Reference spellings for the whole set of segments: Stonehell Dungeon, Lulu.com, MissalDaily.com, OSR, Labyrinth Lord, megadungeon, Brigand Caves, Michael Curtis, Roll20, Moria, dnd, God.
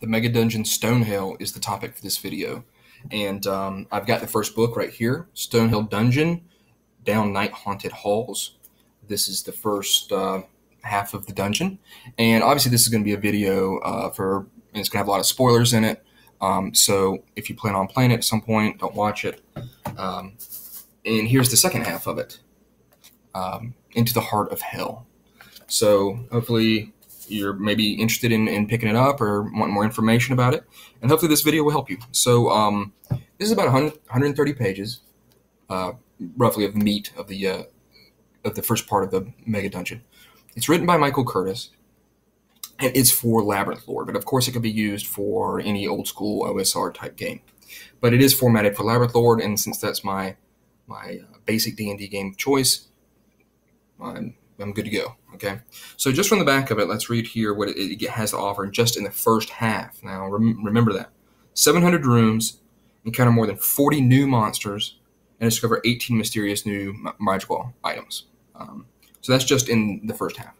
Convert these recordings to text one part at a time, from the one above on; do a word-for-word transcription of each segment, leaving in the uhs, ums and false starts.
the mega dungeon Stonehell is the topic for this video. And um, I've got the first book right here, Stonehell Dungeon, Down Night Haunted Halls. This is the first uh, half of the dungeon. And obviously this is going to be a video uh, for, and it's going to have a lot of spoilers in it. Um, so if you plan on playing it at some point, don't watch it. Um, and here's the second half of it, um, Into the Heart of Hell. So hopefully you're maybe interested in, in picking it up or want more information about it. And hopefully this video will help you. So um, this is about one hundred, one hundred thirty pages, uh, roughly, of meat of the, uh, of the first part of the mega dungeon. It's written by Michael Curtis, and it's for Labyrinth Lord, but of course it could be used for any old school O S R type game. But it is formatted for Labyrinth Lord, and since that's my my basic D and D game of choice, I'm, I'm good to go. Okay, so just from the back of it, let's read here what it, it has to offer just in the first half. Now rem remember that seven hundred rooms, encounter more than forty new monsters, and discover eighteen mysterious new magical items. Um, so that's just in the first half.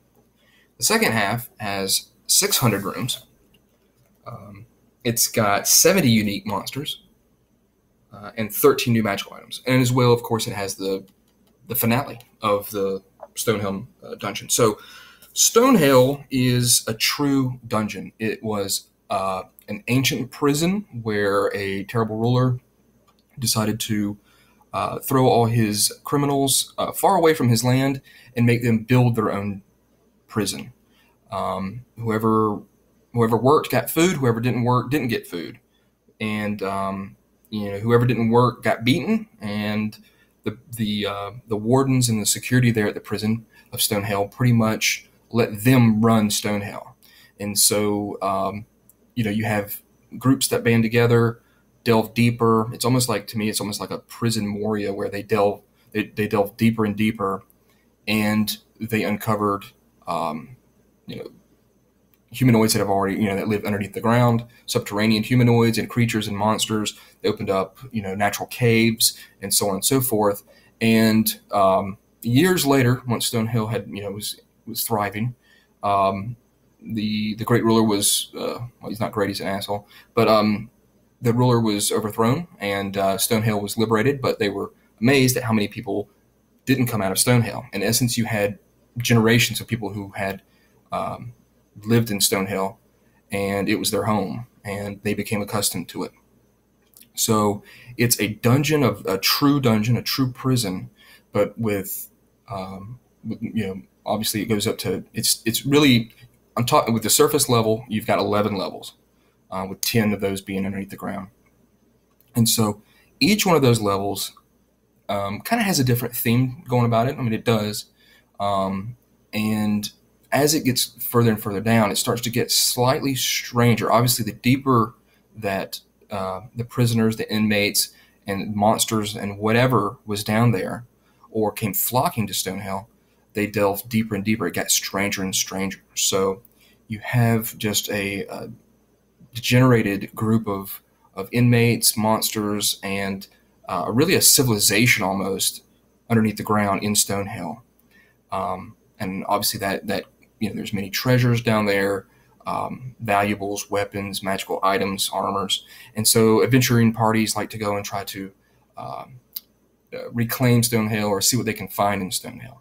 The second half has six hundred rooms. Um, it's got seventy unique monsters uh, and thirteen new magical items. And as well, of course, it has the the finale of the Stonehell uh, dungeon. So Stonehell is a true dungeon. It was uh, an ancient prison where a terrible ruler decided to uh, throw all his criminals uh, far away from his land and make them build their own prison. Um, whoever whoever worked got food. Whoever didn't work didn't get food, and um, you know, whoever didn't work got beaten. And the the uh, the wardens and the security there at the prison of Stonehell pretty much let them run Stonehell. And so um, you know, you have groups that band together, delve deeper. It's almost like, to me, it's almost like a prison Moria, where they delve they, they delve deeper and deeper, and they uncovered. Um, you know, humanoids that have already, you know, that live underneath the ground, subterranean humanoids and creatures and monsters. They opened up, you know, natural caves and so on and so forth. And um, years later, once Stonehell had, you know, was was thriving, um, the the great ruler was, uh, well, he's not great, he's an asshole, but um, the ruler was overthrown, and uh, Stonehell was liberated. But they were amazed at how many people didn't come out of Stonehell. In essence, you had generations of people who had um, lived in Stonehell, and it was their home, and they became accustomed to it. So it's a dungeon, of a true dungeon, a true prison, but with, um, with you know, obviously it goes up to, it's it's really, I'm talking with the surface level, you've got eleven levels, uh, with ten of those being underneath the ground. And so each one of those levels um, kind of has a different theme going about it. I mean, it does. Um, and as it gets further and further down, it starts to get slightly stranger. Obviously, the deeper that uh, the prisoners, the inmates, and monsters, and whatever was down there or came flocking to Stonehell, they delved deeper and deeper. It got stranger and stranger. So you have just a, a degenerated group of, of inmates, monsters, and uh, really a civilization almost underneath the ground in Stonehell. Um, and obviously that, that, you know, there's many treasures down there, um, valuables, weapons, magical items, armors. And so adventuring parties like to go and try to, um, uh, reclaim Stonehell or see what they can find in Stonehell.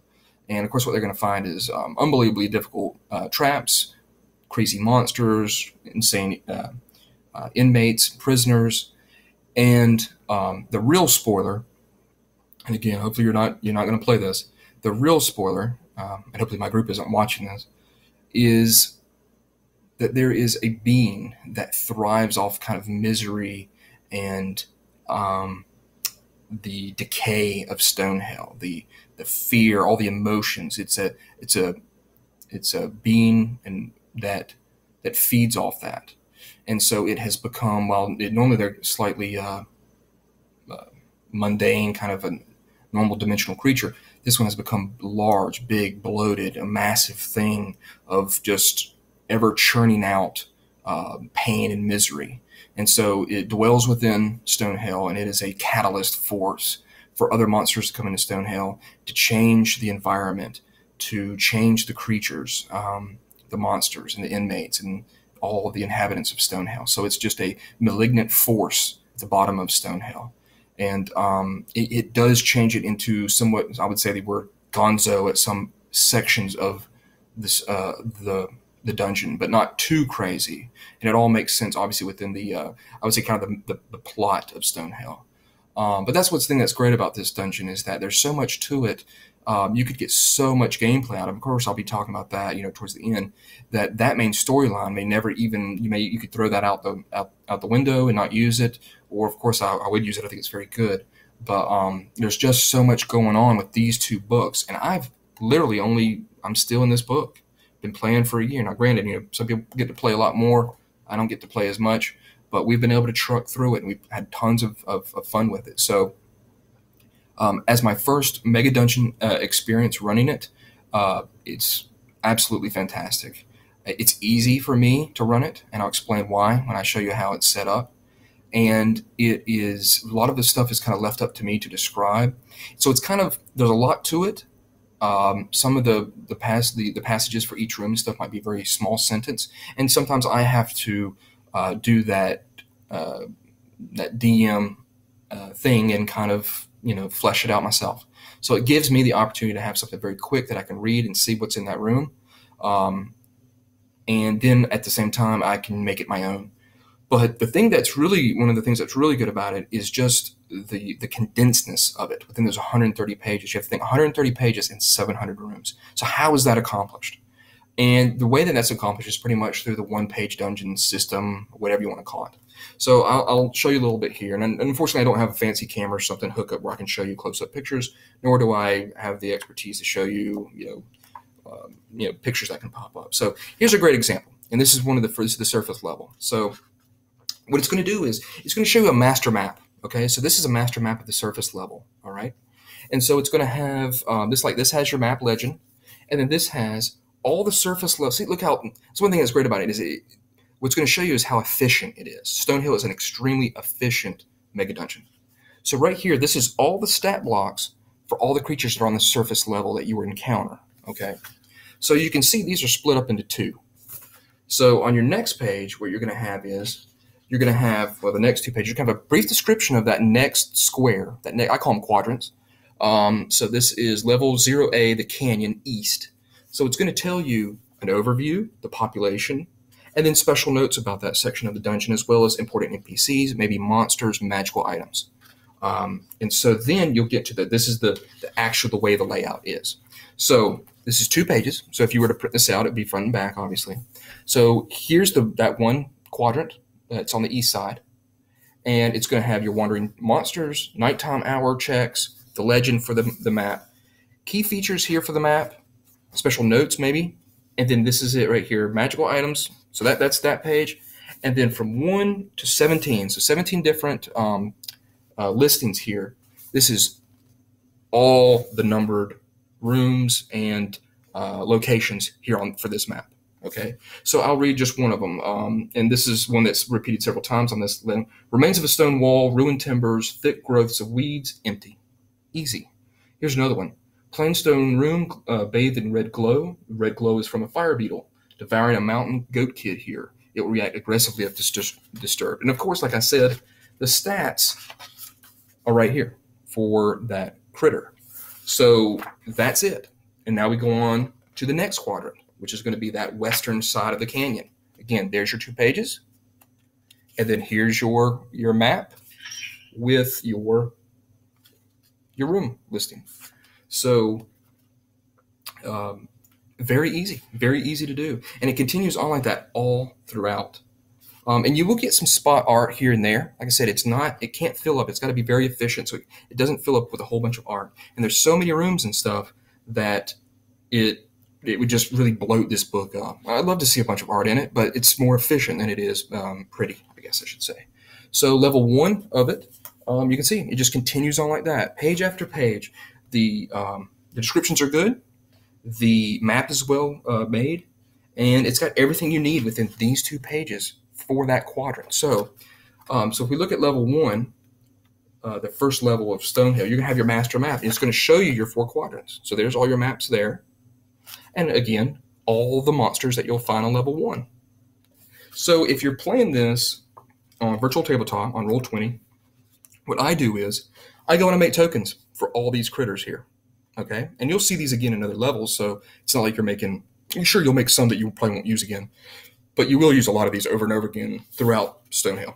And of course, what they're going to find is, um, unbelievably difficult, uh, traps, crazy monsters, insane, uh, uh inmates, prisoners. And, um, the real spoiler, and again, hopefully you're not, you're not going to play this. The real spoiler, um, and hopefully my group isn't watching this, is that there is a being that thrives off kind of misery and um, the decay of Stonehell, the the fear, all the emotions. It's a it's a it's a being and that that feeds off that, and so it has become, well, it, normally they're slightly uh, uh, mundane, kind of a normal dimensional creature. This one has become large, big, bloated, a massive thing of just ever churning out uh, pain and misery. And so it dwells within Stonehell, and it is a catalyst force for other monsters to come into Stonehell, to change the environment, to change the creatures, um, the monsters and the inmates and all of the inhabitants of Stonehell. So it's just a malignant force at the bottom of Stonehell. And um, it, it does change it into somewhat, I would say, the word gonzo at some sections of this uh, the the dungeon, but not too crazy. And it all makes sense, obviously, within the, uh, I would say, kind of the, the, the plot of Stonehell. Um, but that's what's the thing that's great about this dungeon is that there's so much to it. Um, you could get so much gameplay out of. Of course, I'll be talking about that, you know, towards the end. That that main storyline may never even you may you could throw that out the out, out the window and not use it. Or of course, I, I would use it. I think it's very good. But um, there's just so much going on with these two books, and I've literally only I'm still in this book. Been playing for a year now. Granted, you know, some people get to play a lot more. I don't get to play as much, but we've been able to truck through it, and we've had tons of of, of fun with it. So. Um, as my first mega dungeon uh, experience running it, uh, it's absolutely fantastic. It's easy for me to run it, and I'll explain why when I show you how it's set up. And it is, a lot of this stuff is kind of left up to me to describe. So it's kind of, there's a lot to it. Um, some of the the, pass, the the passages for each room and stuff might be very small sentence. And sometimes I have to uh, do that, uh, that D M uh, thing and kind of, you know, flesh it out myself. So it gives me the opportunity to have something very quick that I can read and see what's in that room. Um, and then at the same time, I can make it my own. But the thing that's really, one of the things that's really good about it is just the the condensedness of it. Within those one hundred thirty pages, you have to think one hundred thirty pages in seven hundred rooms. So how is that accomplished? And the way that that's accomplished is pretty much through the one-page dungeon system, whatever you want to call it. So I'll, I'll show you a little bit here. And unfortunately, I don't have a fancy camera or something hooked up where I can show you close-up pictures, nor do I have the expertise to show you, you know, um, you know, pictures that can pop up. So here's a great example. And this is one of the, this is the surface level. So what it's going to do is it's going to show you a master map, okay? So this is a master map of the surface level, all right? And so it's going to have um, this, like this has your map legend, and then this has all the surface level. See, look how, that's one thing that's great about it is it, what's going to show you is how efficient it is. Stonehell is an extremely efficient mega dungeon. So right here, this is all the stat blocks for all the creatures that are on the surface level that you would encounter, okay? So you can see these are split up into two. So on your next page, what you're going to have is, you're going to have, well, the next two pages, you're going to have a brief description of that next square, that ne I call them quadrants. Um, so this is level zero A, the canyon east. So it's going to tell you an overview, the population, and then special notes about that section of the dungeon, as well as important N P Cs, maybe monsters, magical items. Um, and so then you'll get to the, this is the, the actual, the way the layout is. So this is two pages. So if you were to print this out, it'd be front and back, obviously. So here's the, that one quadrant that's on the east side. And it's going to have your wandering monsters, nighttime hour checks, the legend for the, the map, key features here for the map, special notes maybe, and then this is it right here, magical items. So that, that's that page. And then from one to seventeen, so seventeen different um, uh, listings here. This is all the numbered rooms and uh, locations here on for this map, okay? So I'll read just one of them, um, and this is one that's repeated several times on this list. Remains of a stone wall, ruined timbers, thick growths of weeds, empty. Easy. Here's another one. Plain stone room uh, bathed in red glow. Red glow is from a fire beetle devouring a mountain goat kid here. It will react aggressively if dis disturbed. And of course, like I said, the stats are right here for that critter. So that's it. And now we go on to the next quadrant, which is going to be that western side of the canyon. Again, there's your two pages. And then here's your, your map with your, your room listing. So um, very easy, very easy to do. And it continues on like that all throughout. Um, and you will get some spot art here and there. Like I said, it's not, it can't fill up. It's got to be very efficient. So it, it doesn't fill up with a whole bunch of art. And there's so many rooms and stuff that it, it would just really bloat this book up. I'd love to see a bunch of art in it, but it's more efficient than it is um, pretty, I guess I should say. So level one of it, um, you can see it just continues on like that, page after page. The, um, the descriptions are good, the map is well uh, made, and it's got everything you need within these two pages for that quadrant. So, um, so if we look at level one, uh, the first level of Stonehell, you're gonna have your master map, and it's gonna show you your four quadrants. So there's all your maps there, and again, all the monsters that you'll find on level one. So if you're playing this on virtual tabletop on roll twenty, what I do is I go and I make tokens for all these critters here. Okay. And you'll see these again in other levels. So it's not like you're making, sure, you'll make some that you probably won't use again, but you will use a lot of these over and over again throughout Stonehell.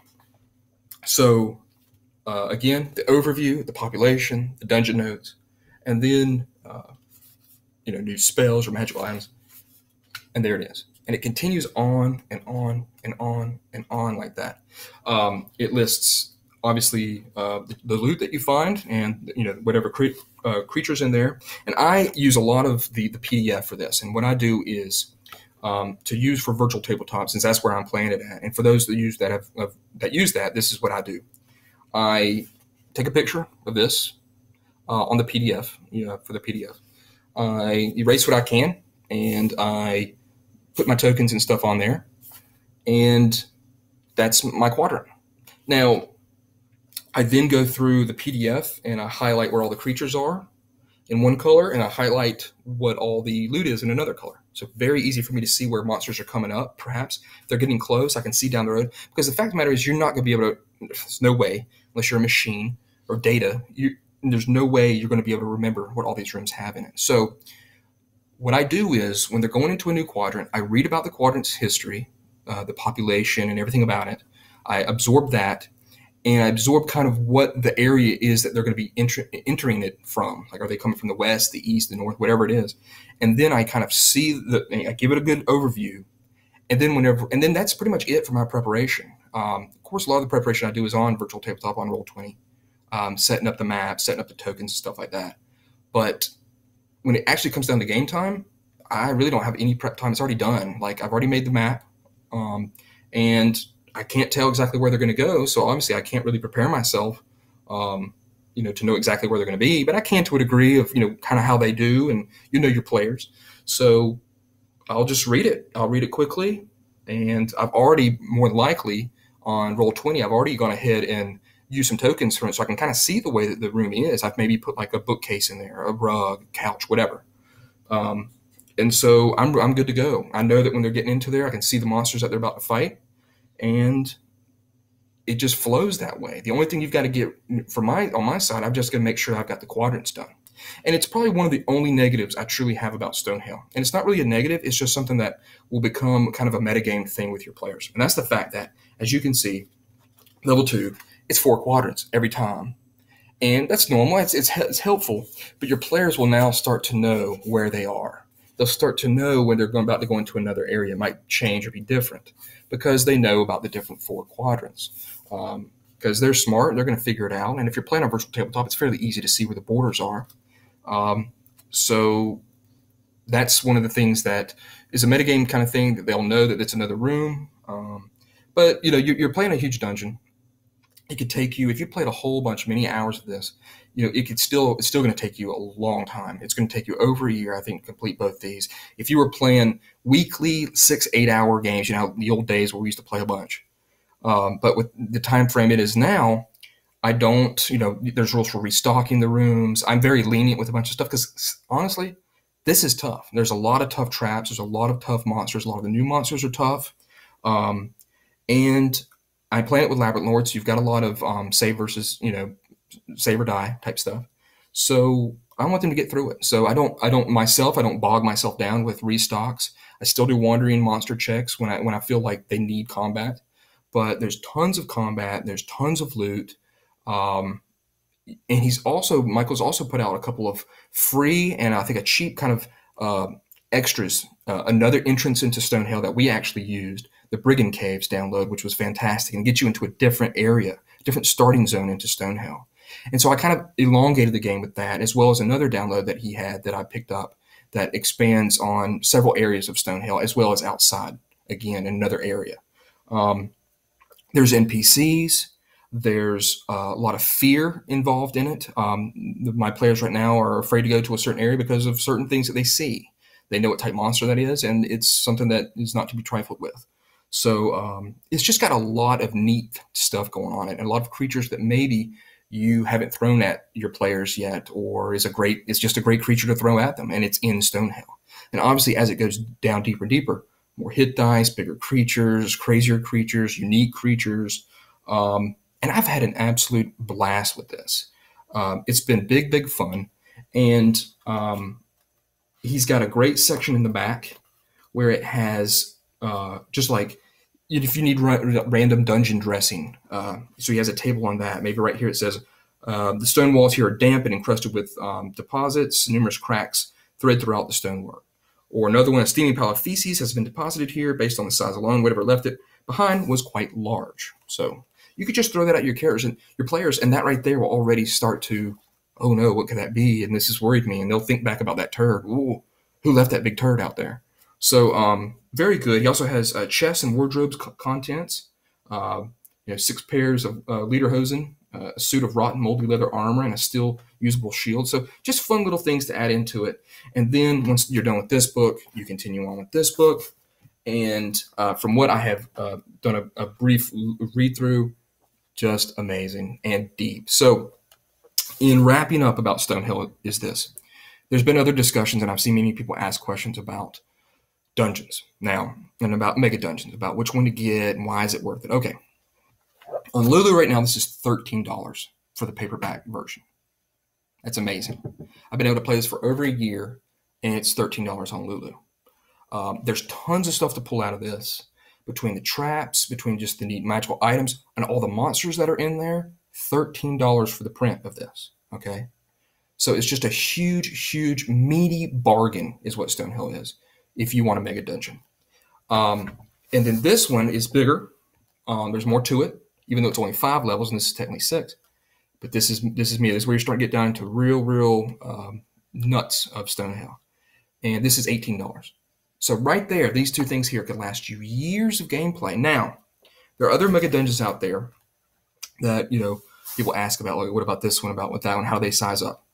So uh, again, the overview, the population, the dungeon nodes, and then, uh, you know, new spells or magical items. And there it is. And it continues on and on and on and on like that. Um, it lists obviously uh, the, the loot that you find and, you know, whatever cre uh, creatures in there. And I use a lot of the, the P D F for this. And what I do is um, to use for virtual tabletops, since that's where I'm playing it at. And for those that use that, have, have, that use that, this is what I do. I take a picture of this uh, on the P D F, you know, for the P D F. I erase what I can and I put my tokens and stuff on there, and that's my quadrant. Now, I then go through the P D F and I highlight where all the creatures are in one color, and I highlight what all the loot is in another color. So very easy for me to see where monsters are coming up, perhaps. If they're getting close, I can see down the road. Because the fact of the matter is you're not going to be able to, there's no way, unless you're a machine or data, you, there's no way you're going to be able to remember what all these rooms have in it. So what I do is when they're going into a new quadrant, I read about the quadrant's history, uh, the population and everything about it. I absorb that, and I absorb kind of what the area is that they're going to be enter entering it from. Like, are they coming from the west, the east, the north, whatever it is. And then I kind of see the, I give it a good overview. And then whenever, and then that's pretty much it for my preparation. Um, of course, a lot of the preparation I do is on virtual tabletop on roll twenty, um, setting up the map, setting up the tokens and stuff like that. But when it actually comes down to game time, I really don't have any prep time. It's already done. Like, I've already made the map, um, and I can't tell exactly where they're going to go. So obviously I can't really prepare myself, um, you know, to know exactly where they're going to be, but I can to a degree of, you know, kind of how they do, and, you know, your players. So I'll just read it. I'll read it quickly. And I've already, more than likely on roll twenty, I've already gone ahead and use some tokens from it, so I can kind of see the way that the room is. I've maybe put like a bookcase in there, a rug, couch, whatever. Um, and so I'm, I'm good to go. I know that when they're getting into there, I can see the monsters that they're about to fight, and it just flows that way. The only thing you've got to get from my, on my side, I'm just going to make sure I've got the quadrants done. And it's probably one of the only negatives I truly have about Stonehell. And it's not really a negative. It's just something that will become kind of a metagame thing with your players. And that's the fact that, as you can see, level two, it's four quadrants every time, and that's normal. It's, it's, it's helpful, but your players will now start to know where they are. They'll start to know when they're going, about to go into another area. It might change or be different because they know about the different four quadrants, um, because they're smart. They're going to figure it out. And if you're playing on virtual tabletop, it's fairly easy to see where the borders are. Um, so that's one of the things that is a metagame kind of thing, that they'll know that it's another room. Um, but, you know, you, you're playing a huge dungeon. It could take you, if you played a whole bunch, many hours of this, you know, it could still, it's still going to take you a long time. It's going to take you over a year, I think, to complete both these. If you were playing weekly six, eight hour games, you know, the old days where we used to play a bunch. Um, but with the time frame it is now, I don't, you know, there's rules for restocking the rooms. I'm very lenient with a bunch of stuff because honestly, this is tough. There's a lot of tough traps. There's a lot of tough monsters. A lot of the new monsters are tough. Um, and I play it with Labyrinth Lord, so you've got a lot of um, save versus, you know, save or die type stuff. So I want them to get through it. So I don't, I don't myself, I don't bog myself down with restocks. I still do wandering monster checks when I when I feel like they need combat. But there's tons of combat. There's tons of loot. Um, and he's also, Michael's also put out a couple of free and I think a cheap kind of uh, extras. Uh, another entrance into Stonehell that we actually used, the Brigand Caves download, which was fantastic, and get you into a different area, different starting zone into Stonehell. And so I kind of elongated the game with that, as well as another download that he had that I picked up that expands on several areas of Stonehell, as well as outside, again, another area. Um, there's N P Cs. There's a lot of fear involved in it. Um, my players right now are afraid to go to a certain area because of certain things that they see. They know what type of monster that is, and it's something that is not to be trifled with. So um, it's just got a lot of neat stuff going on, and a lot of creatures that maybe you haven't thrown at your players yet, or is a great, it's just a great creature to throw at them, and it's in Stonehell. And obviously, as it goes down deeper and deeper, more hit dice, bigger creatures, crazier creatures, unique creatures. Um, and I've had an absolute blast with this. Um, it's been big, big fun. And um, he's got a great section in the back where it has uh, just like if you need ra random dungeon dressing. Uh, so he has a table on that. Maybe right here it says, uh, the stone walls here are damp and encrusted with um, deposits, numerous cracks thread throughout the stonework. Or another one, a steaming pile of feces has been deposited here based on the size alone. Whatever left it behind was quite large. So you could just throw that at your characters and your players, and that right there will already start to, oh no, what could that be? And this has worried me. And they'll think back about that turd. Ooh, who left that big turd out there? So um, very good. He also has uh, chests and wardrobes contents. Uh, you know, six pairs of uh, lederhosen, uh, a suit of rotten, moldy leather armor, and a still usable shield. So just fun little things to add into it. And then once you're done with this book, you continue on with this book. And uh, from what I have uh, done a, a brief read through, just amazing and deep. So in wrapping up about Stonehell is this. There's been other discussions, and I've seen many people ask questions about dungeons now and about mega dungeons, about which one to get and why is it worth it. Okay. On Lulu right now, this is thirteen dollars for the paperback version. That's amazing. I've been able to play this for over a year, and it's thirteen dollars on Lulu. Um, there's tons of stuff to pull out of this between the traps, between just the neat magical items, and all the monsters that are in there. thirteen dollars for the print of this, okay? So it's just a huge, huge, meaty bargain is what Stonehell is if you want a mega dungeon. Um, and then this one is bigger. Um, there's more to it, even though it's only five levels, and this is technically six. But this is this is me. This is where you start to get down into real, real um, nuts of Stonehell. And this is eighteen dollars. So right there, these two things here could last you years of gameplay. Now, there are other mega dungeons out there that, you know, people ask about, like, what about this one, about what that one, how they size up.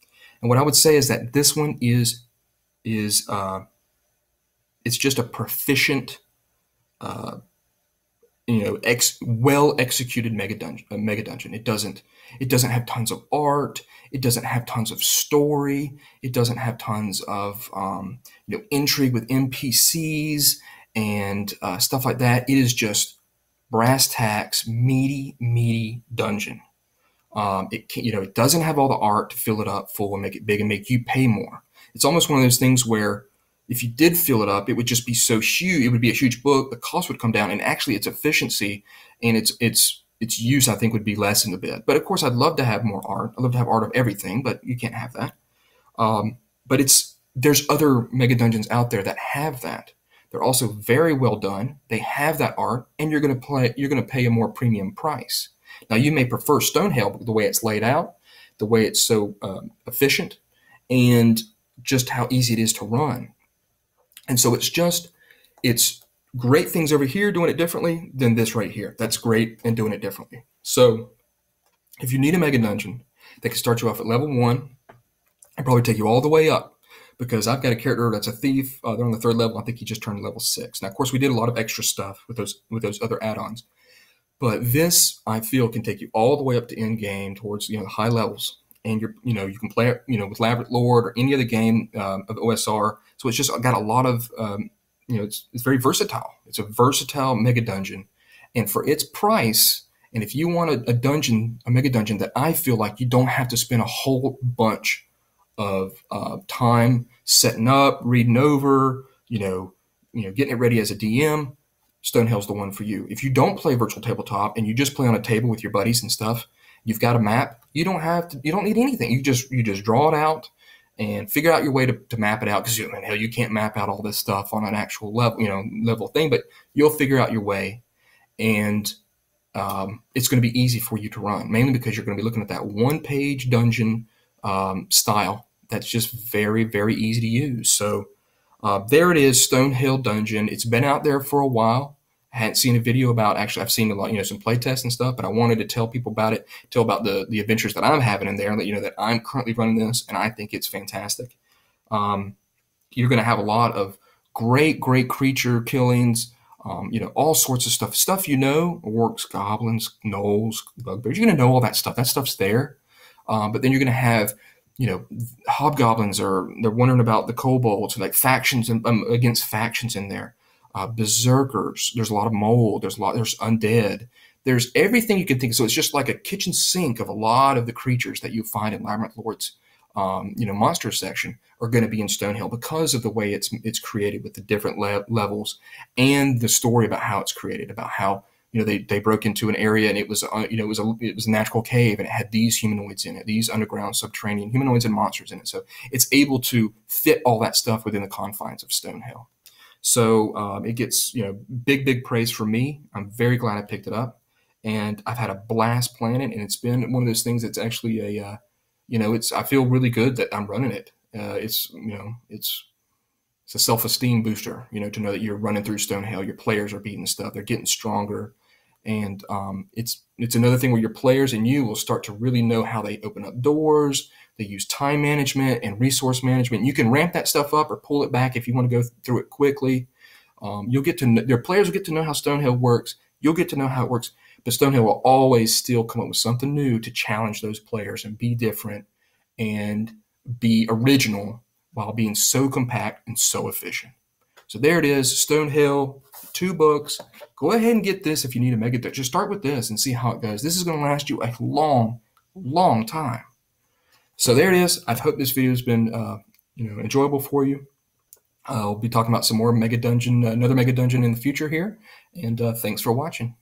And what I would say is that this one is, is uh, it's just a proficient, uh, you know, ex well-executed mega dungeon, uh, mega dungeon. It doesn't, it doesn't have tons of art. It doesn't have tons of story. It doesn't have tons of, um, you know, intrigue with N P Cs and uh, stuff like that. It is just brass tacks, meaty, meaty dungeon. Um, it can, you know, it doesn't have all the art to fill it up full and make it big and make you pay more. It's almost one of those things where if you did fill it up, it would just be so huge. It would be a huge book. The cost would come down, and actually its efficiency and its its its use, I think, would be lessened a bit. But of course, I'd love to have more art. I'd love to have art of everything, but you can't have that. Um, but it's there's other mega dungeons out there that have that. They're also very well done. They have that art, and you're going to play. You're going to pay a more premium price. Now, you may prefer Stonehell, the way it's laid out, the way it's so um, efficient, and just how easy it is to run. And so it's just it's great things over here doing it differently than this right here. That's great and doing it differently. So if you need a mega dungeon, they can start you off at level one and probably take you all the way up. Because I've got a character that's a thief. Uh, they're on the third level. I think he just turned level six. Now, of course, we did a lot of extra stuff with those with those other add-ons, but this I feel can take you all the way up to end game towards you know the high levels, and you're you know you can play it you know with Labyrinth Lord or any other game um, of O S R. So it's just got a lot of um, you know it's it's very versatile. It's a versatile mega dungeon, and for its price, and if you want a, a dungeon, a mega dungeon that I feel like you don't have to spend a whole bunch of uh, time setting up, reading over, you know, you know, getting it ready as a D M, Stonehell's the one for you. If you don't play virtual tabletop and you just play on a table with your buddies and stuff, you've got a map. You don't have to. You don't need anything. You just you just draw it out and figure out your way to, to map it out. Because you know, hell, you can't map out all this stuff on an actual level, you know, level thing. But you'll figure out your way, and um, it's going to be easy for you to run. Mainly because you're going to be looking at that one-page dungeon um, style. That's just very, very easy to use. So uh, there it is, Stonehell Dungeon. It's been out there for a while. I hadn't seen a video about, actually, I've seen a lot, you know, some playtests and stuff, but I wanted to tell people about it, tell about the, the adventures that I'm having in there, and let you know that I'm currently running this, and I think it's fantastic. Um, you're going to have a lot of great, great creature killings, um, you know, all sorts of stuff. Stuff you know, orcs, goblins, gnolls, bugbears. You're going to know all that stuff. That stuff's there. Um, but then you're going to have... you know, hobgoblins are, they're wondering about the kobolds, like factions and, um, against factions in there. uh, berserkers. There's a lot of mold. There's a lot. There's undead. There's everything you can think of. So it's just like a kitchen sink of a lot of the creatures that you find in Labyrinth Lord's um, you know, monster section are going to be in Stonehell because of the way it's it's created with the different le levels and the story about how it's created, about how you know they they broke into an area and it was uh, you know it was a it was a natural cave and it had these humanoids in it, these underground subterranean humanoids and monsters in it. So it's able to fit all that stuff within the confines of Stonehell. So um, it gets you know big big praise for me. I'm very glad I picked it up. And I've had a blast playing it, and it's been one of those things that's actually a, uh, you know, it's I feel really good that I'm running it. Uh, it's you know, it's it's a self-esteem booster, you know, to know that you're running through Stonehell, your players are beating stuff, they're getting stronger, and um, it's it's another thing where your players and you will start to really know how they open up doors, they use time management and resource management. You can ramp that stuff up or pull it back if you want to go through it quickly. Um, you'll get to know, your players will get to know how Stonehell works. You'll get to know how it works. But Stonehell will always still come up with something new to challenge those players and be different and be original while being so compact and so efficient. So there it is, Stonehell, two books. Go ahead and get this if you need a mega deck. Just start with this and see how it goes. This is going to last you a long, long time. So there it is. I hope this video has been uh, you know, enjoyable for you. I'll be talking about some more mega dungeon, another mega dungeon in the future here. And uh, thanks for watching.